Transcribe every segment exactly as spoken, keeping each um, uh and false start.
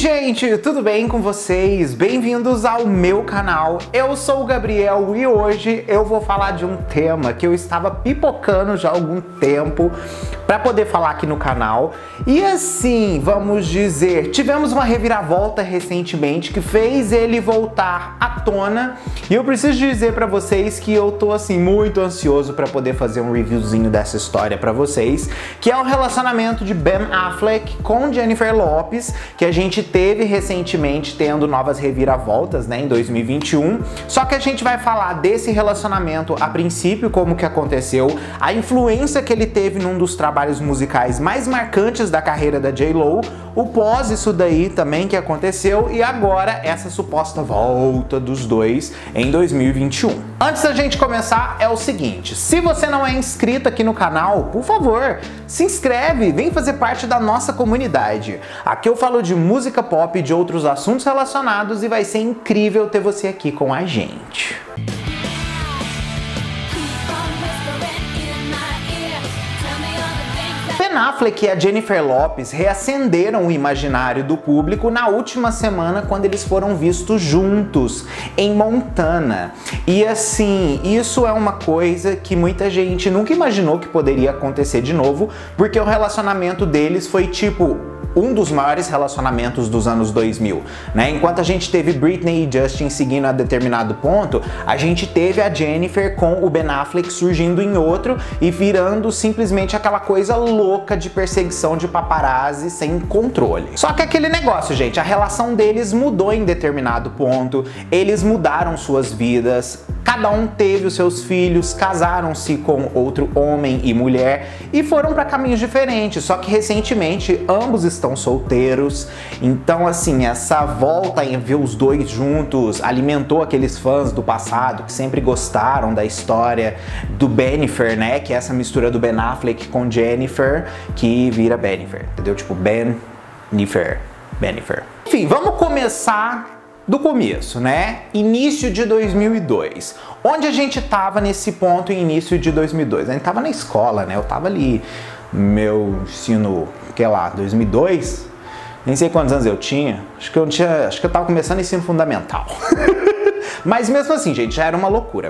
gente, tudo bem com vocês? Bem-vindos ao meu canal, eu sou o Gabriel e hoje eu vou falar de um tema que eu estava pipocando já há algum tempo para poder falar aqui no canal. E assim, vamos dizer, tivemos uma reviravolta recentemente que fez ele voltar à tona e eu preciso dizer para vocês que eu tô assim muito ansioso para poder fazer um reviewzinho dessa história para vocês, que é o relacionamento de Ben Affleck com Jennifer Lopez, que a gente teve recentemente tendo novas reviravoltas, né, em dois mil e vinte e um. Só que a gente vai falar desse relacionamento a princípio, como que aconteceu, a influência que ele teve num dos trabalhos musicais mais marcantes da carreira da J Lo, o pós isso daí também que aconteceu e agora essa suposta volta dos dois em dois mil e vinte e um. Antes da gente começar, é o seguinte, se você não é inscrito aqui no canal, por favor, se inscreve, vem fazer parte da nossa comunidade. Aqui eu falo de música música pop e de outros assuntos relacionados e vai ser incrível ter você aqui com a gente. Ben Affleck e a Jennifer Lopez reacenderam o imaginário do público na última semana quando eles foram vistos juntos em Montana. E assim, isso é uma coisa que muita gente nunca imaginou que poderia acontecer de novo, porque o relacionamento deles foi tipo um dos maiores relacionamentos dos anos dois mil, né? Enquanto a gente teve Britney e Justin seguindo a determinado ponto, a gente teve a Jennifer com o Ben Affleck surgindo em outro e virando simplesmente aquela coisa louca de perseguição de paparazzi sem controle. Só que aquele negócio, gente, a relação deles mudou em determinado ponto, eles mudaram suas vidas, cada um teve os seus filhos, casaram-se com outro homem e mulher e foram para caminhos diferentes, só que recentemente ambos estão solteiros, então assim, essa volta em ver os dois juntos alimentou aqueles fãs do passado que sempre gostaram da história do Bennifer, né, que é essa mistura do Ben Affleck com Jennifer que vira Bennifer, entendeu? Tipo Bennifer, Bennifer. Enfim, vamos começar do começo, né? Início de dois mil e dois. Onde a gente tava nesse ponto em início de dois mil e dois? A gente tava na escola, né? Eu tava ali, meu ensino, sei lá, dois mil e dois? Nem sei quantos anos eu tinha. Acho que eu, tinha, acho que eu tava começando ensino fundamental. Mas mesmo assim, gente, já era uma loucura.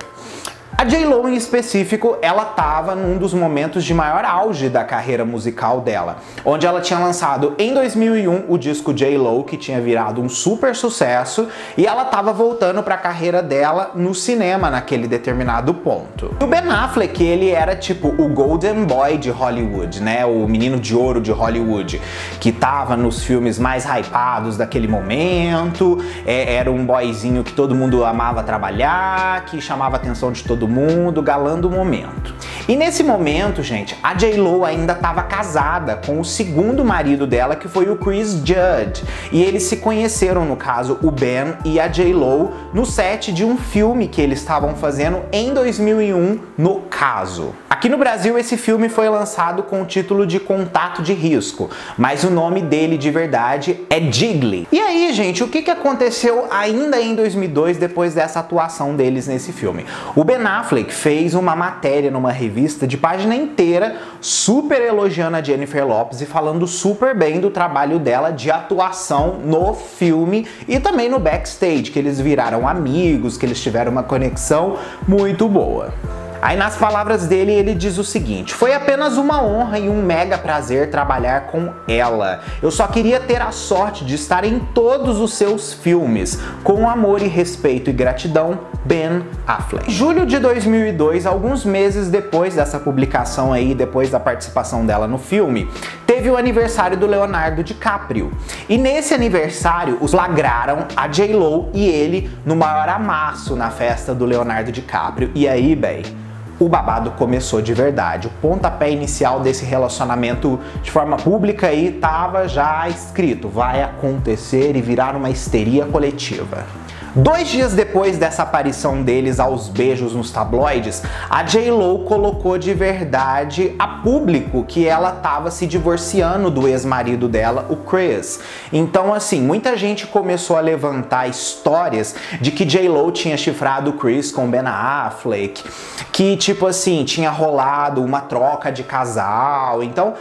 A J Lo em específico, ela tava num dos momentos de maior auge da carreira musical dela, onde ela tinha lançado em dois mil e um o disco J Lo, que tinha virado um super sucesso, e ela tava voltando para a carreira dela no cinema naquele determinado ponto. E o Ben Affleck, ele era tipo o Golden Boy de Hollywood, né, o menino de ouro de Hollywood, que tava nos filmes mais hypados daquele momento, é, era um boyzinho que todo mundo amava trabalhar, que chamava a atenção de todo do mundo, galã do momento. E nesse momento, gente, a J Lo ainda estava casada com o segundo marido dela, que foi o Chris Judd. E eles se conheceram, no caso, o Ben e a J Lo, no set de um filme que eles estavam fazendo em dois mil e um, no caso. Aqui no Brasil, esse filme foi lançado com o título de Contato de Risco, mas o nome dele de verdade é Gigli. E aí, gente, o que que aconteceu ainda em dois mil e dois, depois dessa atuação deles nesse filme? O Ben Affleck fez uma matéria numa revista de página inteira, super elogiando a Jennifer Lopez e falando super bem do trabalho dela de atuação no filme e também no backstage, que eles viraram amigos, que eles tiveram uma conexão muito boa. Aí nas palavras dele, ele diz o seguinte: foi apenas uma honra e um mega prazer trabalhar com ela. Eu só queria ter a sorte de estar em todos os seus filmes. Com amor e respeito e gratidão, Ben Affleck. Em julho de dois mil e dois, alguns meses depois dessa publicação aí, depois da participação dela no filme, teve o aniversário do Leonardo DiCaprio. E nesse aniversário, os flagraram a J Lo e ele no maior amasso na festa do Leonardo DiCaprio. E aí, bem, o babado começou de verdade. O pontapé inicial desse relacionamento de forma pública aí estava já escrito, vai acontecer e virar uma histeria coletiva. Dois dias depois dessa aparição deles aos beijos nos tabloides, a J Lo colocou de verdade a público que ela estava se divorciando do ex-marido dela, o Chris. Então assim, muita gente começou a levantar histórias de que J Lo tinha chifrado o Chris com Ben Affleck, que tipo assim, tinha rolado uma troca de casal, então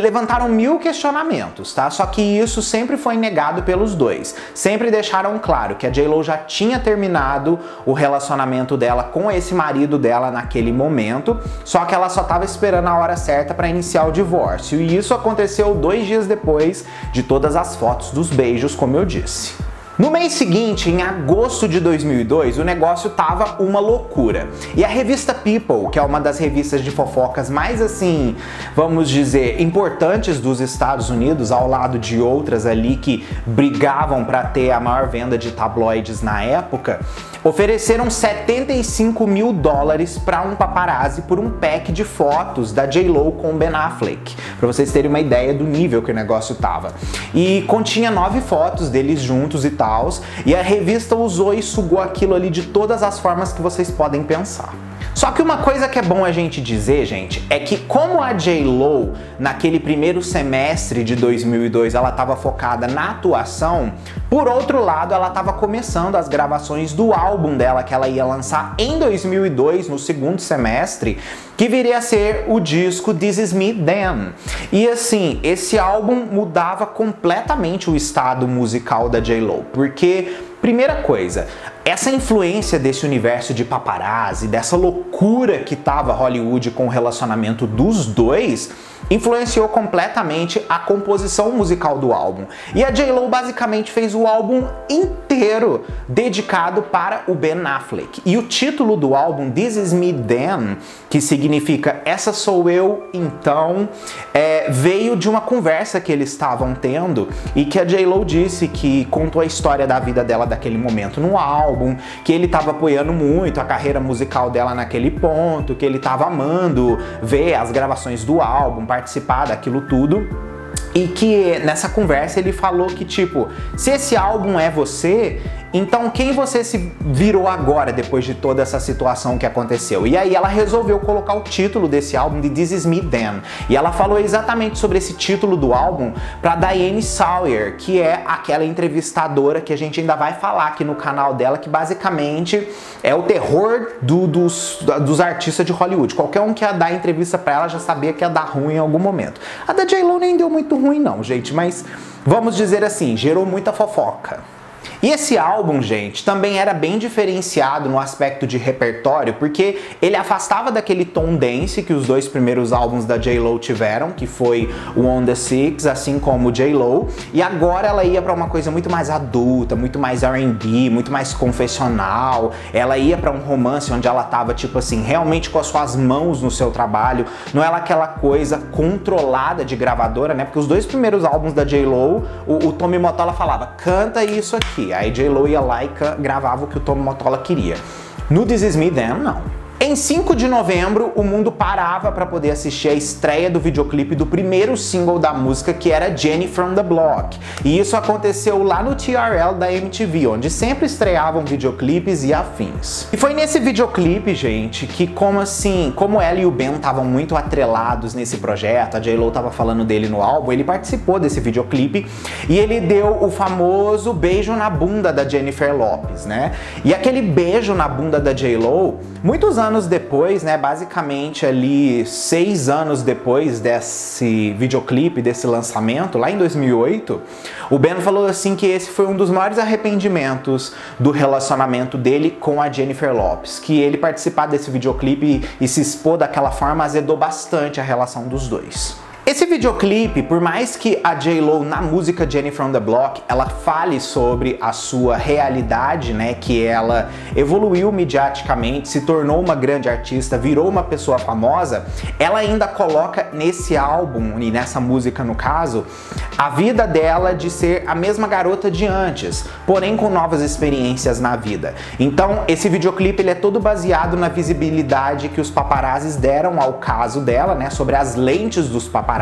levantaram mil questionamentos, tá? Só que isso sempre foi negado pelos dois. Sempre deixaram claro que a J Lo já tinha terminado o relacionamento dela com esse marido dela naquele momento, só que ela só estava esperando a hora certa para iniciar o divórcio. E isso aconteceu dois dias depois de todas as fotos dos beijos, como eu disse. No mês seguinte, em agosto de dois mil e dois, o negócio tava uma loucura. E a revista People, que é uma das revistas de fofocas mais, assim, vamos dizer, importantes dos Estados Unidos, ao lado de outras ali que brigavam para ter a maior venda de tabloides na época, ofereceram setenta e cinco mil dólares para um paparazzi por um pack de fotos da J Lo com Ben Affleck, para vocês terem uma ideia do nível que o negócio tava. E continha nove fotos deles juntos e tal. E a revista usou e sugou aquilo ali de todas as formas que vocês podem pensar. Só que uma coisa que é bom a gente dizer, gente, é que como a J Lo, naquele primeiro semestre de dois mil e dois, ela estava focada na atuação, por outro lado, ela estava começando as gravações do álbum dela, que ela ia lançar em dois mil e dois, no segundo semestre, que viria a ser o disco This Is Me...Then. E assim, esse álbum mudava completamente o estado musical da J Lo, porque, primeira coisa, essa influência desse universo de paparazzi, dessa loucura que tava Hollywood com o relacionamento dos dois, influenciou completamente a composição musical do álbum. E a J Lo basicamente fez o álbum inteiro dedicado para o Ben Affleck. E o título do álbum, This Is Me Then, que significa Essa Sou Eu Então, é, veio de uma conversa que eles estavam tendo e que a J Lo disse que contou a história da vida dela daquele momento no álbum, que ele estava apoiando muito a carreira musical dela naquele ponto, que ele estava amando ver as gravações do álbum, participar daquilo tudo, e que nessa conversa ele falou que, tipo, se esse álbum é você, então quem você se virou agora depois de toda essa situação que aconteceu? E aí ela resolveu colocar o título desse álbum de This Is Me Then. E ela falou exatamente sobre esse título do álbum pra Diane Sawyer, que é aquela entrevistadora que a gente ainda vai falar aqui no canal dela, que basicamente é o terror do, dos, dos artistas de Hollywood. Qualquer um que ia dar entrevista pra ela já sabia que ia dar ruim em algum momento. A da J Lo nem deu muito ruim não, gente, mas vamos dizer assim, gerou muita fofoca. E esse álbum, gente, também era bem diferenciado no aspecto de repertório, porque ele afastava daquele tom dance que os dois primeiros álbuns da J Lo tiveram, que foi o On The Six, assim como o J Lo, e agora ela ia pra uma coisa muito mais adulta, muito mais R and B, muito mais confessional. Ela ia pra um romance onde ela tava, tipo assim, realmente com as suas mãos no seu trabalho, não era aquela coisa controlada de gravadora, né? Porque os dois primeiros álbuns da J Lo, o, o Tommy Mottola falava, canta isso aqui. Aí J Lo ia lá e gravava o que o Tommy Mottola queria. No This Is Me Then, não. Em cinco de novembro, o mundo parava para poder assistir a estreia do videoclipe do primeiro single da música, que era Jenny from the Block. E isso aconteceu lá no T R L da M T V, onde sempre estreavam videoclipes e afins. E foi nesse videoclipe, gente, que como assim, como ela e o Ben estavam muito atrelados nesse projeto, a J Lo tava falando dele no álbum, ele participou desse videoclipe e ele deu o famoso beijo na bunda da Jennifer Lopez, né? E aquele beijo na bunda da J Lo, muitos anos anos depois, né, basicamente ali seis anos depois desse videoclipe, desse lançamento, lá em dois mil e oito, o Ben falou assim que esse foi um dos maiores arrependimentos do relacionamento dele com a Jennifer Lopez, que ele participar desse videoclipe e se expor daquela forma azedou bastante a relação dos dois. Esse videoclipe, por mais que a J Lo na música Jenny from the Block ela fale sobre a sua realidade, né, que ela evoluiu mediaticamente, se tornou uma grande artista, virou uma pessoa famosa, ela ainda coloca nesse álbum e nessa música no caso, a vida dela de ser a mesma garota de antes, porém com novas experiências na vida. Então esse videoclipe ele é todo baseado na visibilidade que os paparazzis deram ao caso dela, né, sobre as lentes dos paparazzis.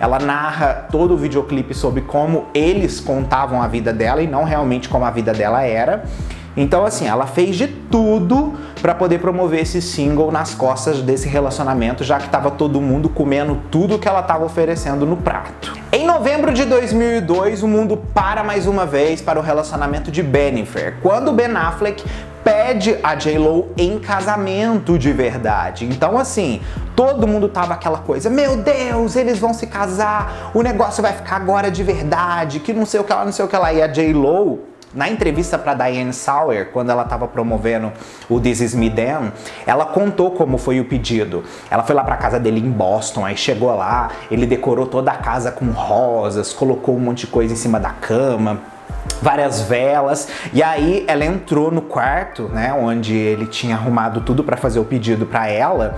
Ela narra todo o videoclipe sobre como eles contavam a vida dela e não realmente como a vida dela era. Então assim, ela fez de tudo para poder promover esse single nas costas desse relacionamento, já que tava todo mundo comendo tudo que ela tava oferecendo no prato. Em novembro de dois mil e dois, o mundo para mais uma vez para o relacionamento de Bennifer, quando Ben Affleck pede a J Lo em casamento de verdade. Então assim, todo mundo tava aquela coisa, meu Deus, eles vão se casar, o negócio vai ficar agora de verdade, que não sei o que lá, não sei o que lá. E a J-Lo, na entrevista para Diane Sawyer, quando ela estava promovendo o This Is Me Then, ela contou como foi o pedido. Ela foi lá para a casa dele em Boston, aí chegou lá, ele decorou toda a casa com rosas, colocou um monte de coisa em cima da cama, várias velas, e aí ela entrou no quarto, né, onde ele tinha arrumado tudo para fazer o pedido para ela,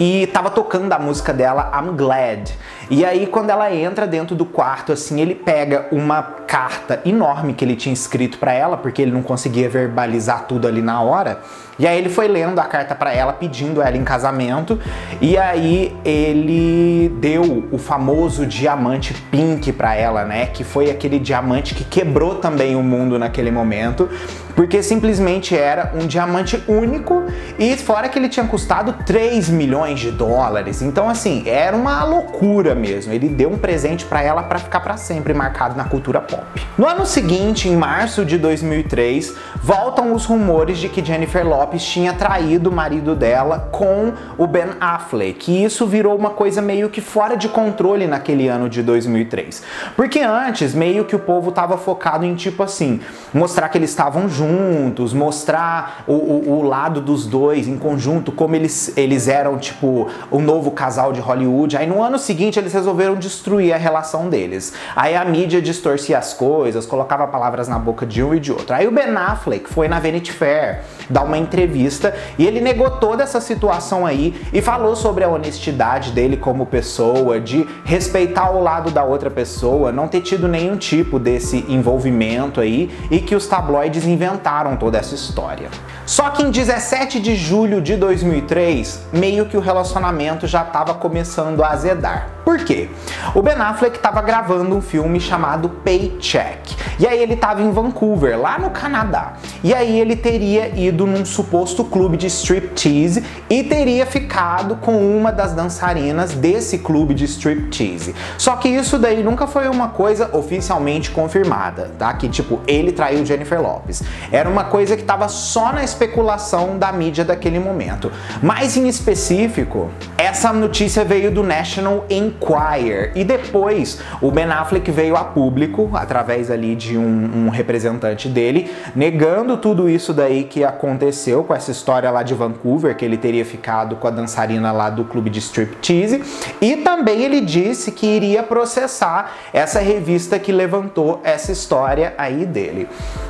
e tava tocando a música dela, I'm Glad. E aí quando ela entra dentro do quarto, assim, ele pega uma carta enorme que ele tinha escrito para ela, porque ele não conseguia verbalizar tudo ali na hora, e aí ele foi lendo a carta para ela, pedindo ela em casamento, e aí ele deu o famoso diamante pink para ela, né, que foi aquele diamante que quebrou também o mundo naquele momento, porque simplesmente era um diamante único, e fora que ele tinha custado três milhões de dólares. Então, assim, era uma loucura mesmo. Ele deu um presente para ela para ficar para sempre marcado na cultura pop. No ano seguinte, em março de dois mil e três, voltam os rumores de que Jennifer Lopez tinha traído o marido dela com o Ben Affleck, e isso virou uma coisa meio que fora de controle naquele ano de dois mil e três, porque antes meio que o povo tava focado em, tipo, Tipo assim, mostrar que eles estavam juntos, mostrar o, o, o lado dos dois em conjunto, como eles, eles eram, tipo, o novo casal de Hollywood. Aí no ano seguinte eles resolveram destruir a relação deles. Aí a mídia distorcia as coisas, colocava palavras na boca de um e de outro. Aí o Ben Affleck foi na Vanity Fair dar uma entrevista e ele negou toda essa situação aí e falou sobre a honestidade dele como pessoa, de respeitar o lado da outra pessoa, não ter tido nenhum tipo desse envolvimento aí, e que os tabloides inventaram toda essa história. Só que em dezessete de julho de dois mil e três, meio que o relacionamento já estava começando a azedar. Por quê? O Ben Affleck estava gravando um filme chamado Paycheck, e aí ele estava em Vancouver, lá no Canadá, e aí ele teria ido num suposto clube de striptease e teria ficado com uma das dançarinas desse clube de striptease. Só que isso daí nunca foi uma coisa oficialmente confirmada, tá? Que tipo, ele traiu Jennifer Lopez. Era uma coisa que estava só na especulação da mídia daquele momento. Mas em específico, essa notícia veio do National Enquirer, e depois o Ben Affleck veio a público, através ali de um, um representante dele, negando tudo isso daí que aconteceu com essa história lá de Vancouver, que ele teria ficado com a dançarina lá do clube de striptease, e também ele disse que iria processar essa revista que levantou essa história aí dele.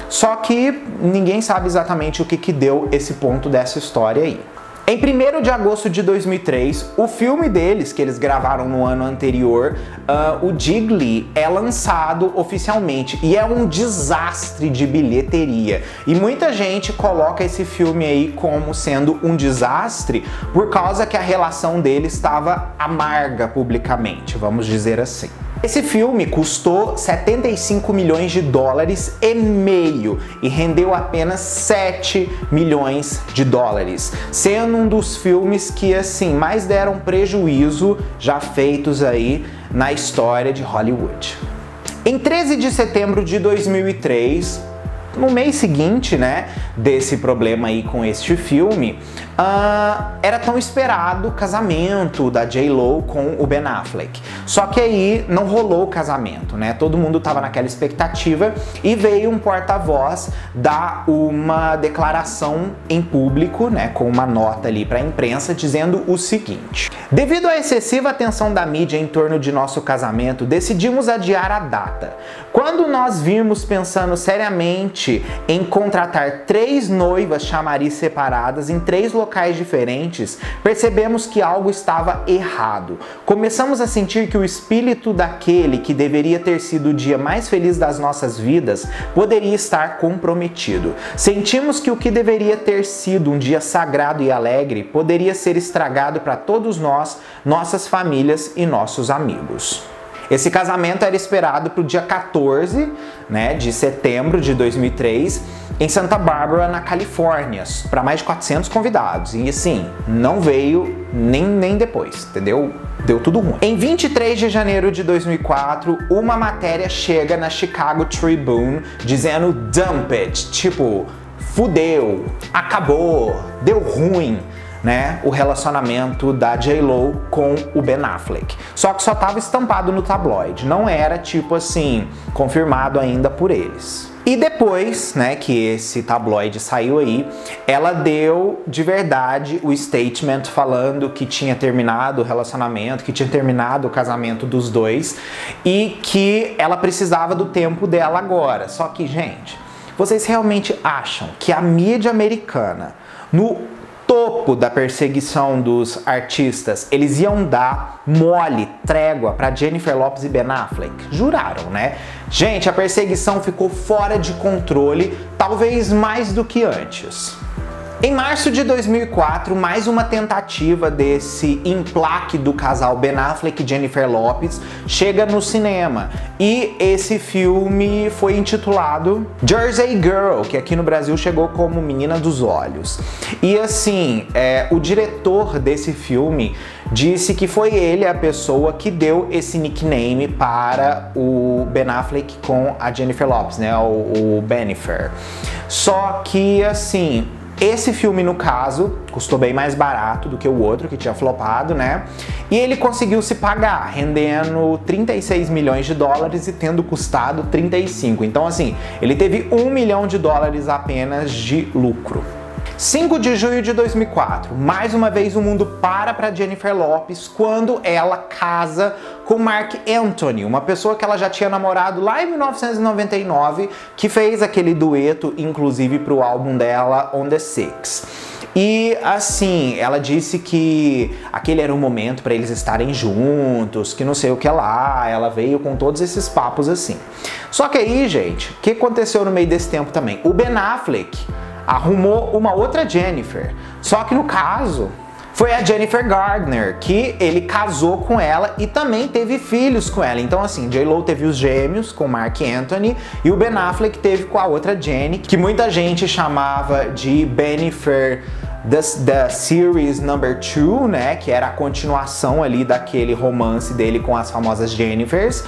Só que ninguém sabe exatamente o que que deu esse ponto dessa história aí. Em primeiro de agosto de dois mil e três, o filme deles, que eles gravaram no ano anterior, uh, o Gigli, é lançado oficialmente, e é um desastre de bilheteria. E muita gente coloca esse filme aí como sendo um desastre por causa que a relação deles estava amarga publicamente, vamos dizer assim. Esse filme custou setenta e cinco milhões de dólares e meio e rendeu apenas sete milhões de dólares, sendo um dos filmes que, assim, mais deram prejuízo já feitos aí na história de Hollywood. Em treze de setembro de dois mil e três, no mês seguinte, né, desse problema aí com este filme, uh, era tão esperado o casamento da J-Lo com o Ben Affleck. Só que aí não rolou o casamento, né? Todo mundo tava naquela expectativa, e veio um porta-voz dar uma declaração em público, né, com uma nota ali pra imprensa, dizendo o seguinte: devido à excessiva atenção da mídia em torno de nosso casamento, decidimos adiar a data. Quando nós vimos pensando seriamente em contratar três noivas chamariz separadas em três locais diferentes, percebemos que algo estava errado. Começamos a sentir que o espírito daquele que deveria ter sido o dia mais feliz das nossas vidas poderia estar comprometido. Sentimos que o que deveria ter sido um dia sagrado e alegre poderia ser estragado para todos nós, nossas famílias e nossos amigos. Esse casamento era esperado para o dia quatorze, né, de setembro de dois mil e três, em Santa Bárbara, na Califórnia, para mais de quatrocentos convidados. E assim, não veio nem, nem depois, entendeu? Deu tudo ruim. Em vinte e três de janeiro de dois mil e quatro, uma matéria chega na Chicago Tribune dizendo "Dump it", tipo, fudeu, acabou, deu ruim. né, o relacionamento da J-Lo com o Ben Affleck. Só que só estava estampado no tabloide, não era tipo assim, confirmado ainda por eles. E depois, né, que esse tabloide saiu aí, ela deu de verdade o statement falando que tinha terminado o relacionamento, que tinha terminado o casamento dos dois e que ela precisava do tempo dela agora. Só que, gente, vocês realmente acham que a mídia americana, no topo da perseguição dos artistas, eles iam dar mole, trégua para Jennifer Lopez e Ben Affleck? Juraram, né? Gente, a perseguição ficou fora de controle, talvez mais do que antes. Em março de dois mil e quatro, mais uma tentativa desse emplaque do casal Ben Affleck e Jennifer Lopez chega no cinema. E esse filme foi intitulado Jersey Girl, que aqui no Brasil chegou como Menina dos Olhos. E assim, é, o diretor desse filme disse que foi ele a pessoa que deu esse nickname para o Ben Affleck com a Jennifer Lopez, né? O, o Bennifer. Só que assim, esse filme, no caso, custou bem mais barato do que o outro, que tinha flopado, né? E ele conseguiu se pagar, rendendo trinta e seis milhões de dólares e tendo custado trinta e cinco. Então, assim, ele teve um milhão de dólares apenas de lucro. cinco de junho de dois mil e quatro, mais uma vez o mundo para para Jennifer Lopez quando ela casa com Mark Anthony, uma pessoa que ela já tinha namorado lá em mil novecentos e noventa e nove, que fez aquele dueto, inclusive, para o álbum dela, On The Six. E assim, ela disse que aquele era o momento para eles estarem juntos, que não sei o que lá, ela veio com todos esses papos assim. Só que aí, gente, o que aconteceu no meio desse tempo também? O Ben Affleck arrumou uma outra Jennifer, só que no caso foi a Jennifer Garner, que ele casou com ela e também teve filhos com ela. Então assim, J-Lo teve os gêmeos com Mark Anthony e o Ben Affleck teve com a outra Jenny, que muita gente chamava de Bennifer da Series Number Two, né, que era a continuação ali daquele romance dele com as famosas Jennifers,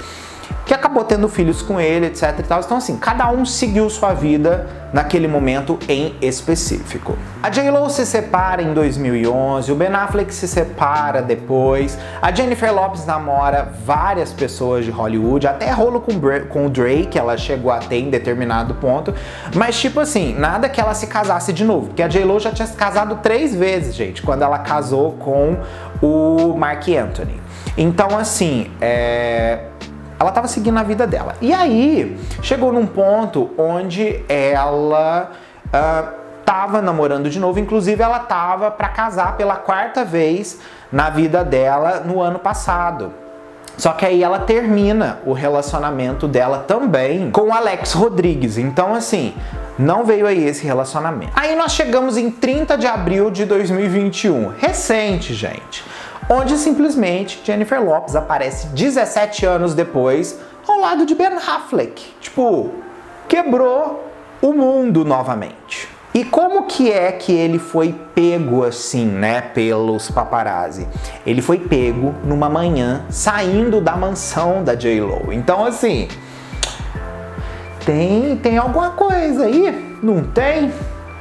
que acabou tendo filhos com ele, etc e tal. Então assim, cada um seguiu sua vida naquele momento em específico. A J-Lo se separa em dois mil e onze, o Ben Affleck se separa depois, a Jennifer Lopez namora várias pessoas de Hollywood, até rolo com, com o Drake, ela chegou a ter em determinado ponto, mas tipo assim, nada que ela se casasse de novo, porque a J-Lo já tinha se casado três vezes, gente, quando ela casou com o Mark Anthony. Então assim, é... ela estava seguindo a vida dela. E aí, chegou num ponto onde ela estava uh, namorando de novo. Inclusive, ela estava para casar pela quarta vez na vida dela no ano passado. Só que aí ela termina o relacionamento dela também com Alex Rodrigues. Então, assim, não veio aí esse relacionamento. Aí nós chegamos em trinta de abril de dois mil e vinte e um. Recente, gente. Onde simplesmente Jennifer Lopez aparece dezessete anos depois ao lado de Ben Affleck. Tipo, quebrou o mundo novamente. E como que é que ele foi pego assim, né, pelos paparazzi? Ele foi pego numa manhã saindo da mansão da J-Lo. Então assim, tem, tem alguma coisa aí? Não tem?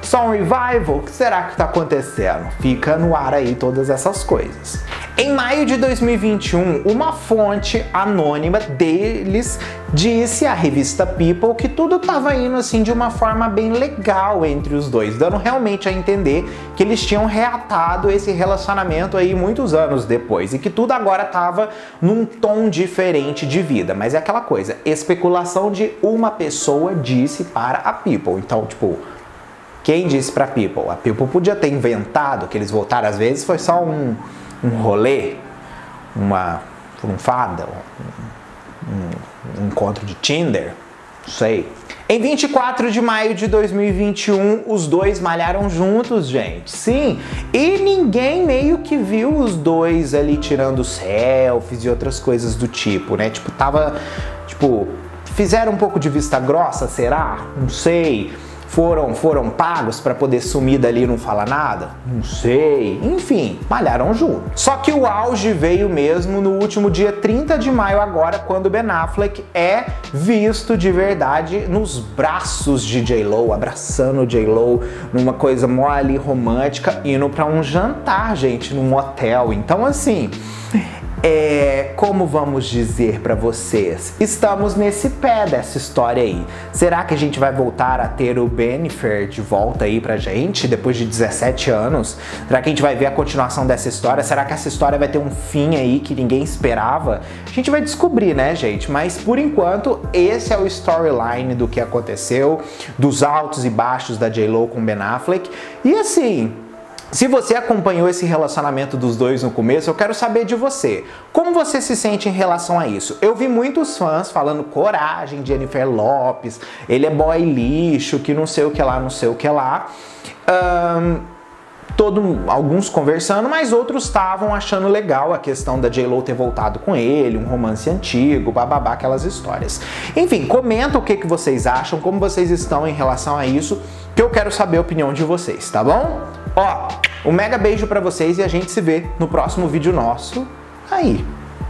Só um revival? O que será que tá acontecendo? Fica no ar aí todas essas coisas. Em maio de dois mil e vinte e um, uma fonte anônima deles disse à revista People que tudo tava indo assim de uma forma bem legal entre os dois, dando realmente a entender que eles tinham reatado esse relacionamento aí muitos anos depois e que tudo agora tava num tom diferente de vida. Mas é aquela coisa, especulação de uma pessoa disse para a People. Então, tipo, quem disse pra People? A People podia ter inventado que eles voltaram, às vezes foi só um, um rolê, uma furunfada, um, um, um encontro de Tinder, não sei. Em vinte e quatro de maio de dois mil e vinte e um, os dois malharam juntos, gente, sim, e ninguém meio que viu os dois ali tirando selfies e outras coisas do tipo, né, tipo, tava, tipo, fizeram um pouco de vista grossa, será? Não sei. Foram, foram pagos para poder sumir dali e não falar nada? Não sei. Enfim, malharam o jogo. Só que o auge veio mesmo no último dia trinta de maio agora, quando Ben Affleck é visto de verdade nos braços de J-Lo, abraçando J-Lo numa coisa mole, romântica, indo para um jantar, gente, num hotel. Então assim... É, como vamos dizer pra vocês? Estamos nesse pé dessa história aí. Será que a gente vai voltar a ter o Bennifer de volta aí pra gente, depois de dezessete anos? Será que a gente vai ver a continuação dessa história? Será que essa história vai ter um fim aí que ninguém esperava? A gente vai descobrir, né, gente? Mas, por enquanto, esse é o storyline do que aconteceu, dos altos e baixos da J-Lo com Ben Affleck. E assim... Se você acompanhou esse relacionamento dos dois no começo, eu quero saber de você. Como você se sente em relação a isso? Eu vi muitos fãs falando coragem, Jennifer Lopez, ele é boy lixo, que não sei o que lá, não sei o que lá. Um... Todo, alguns conversando, mas outros estavam achando legal a questão da J-Lo ter voltado com ele, um romance antigo, bababá, aquelas histórias. Enfim, comenta o que, que vocês acham, como vocês estão em relação a isso, que eu quero saber a opinião de vocês, tá bom? Ó, um mega beijo pra vocês e a gente se vê no próximo vídeo nosso aí.